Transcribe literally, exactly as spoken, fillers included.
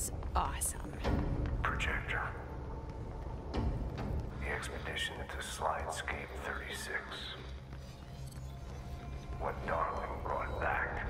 was awesome. Projector. The expedition to Slidescape thirty-six. What Darling brought back.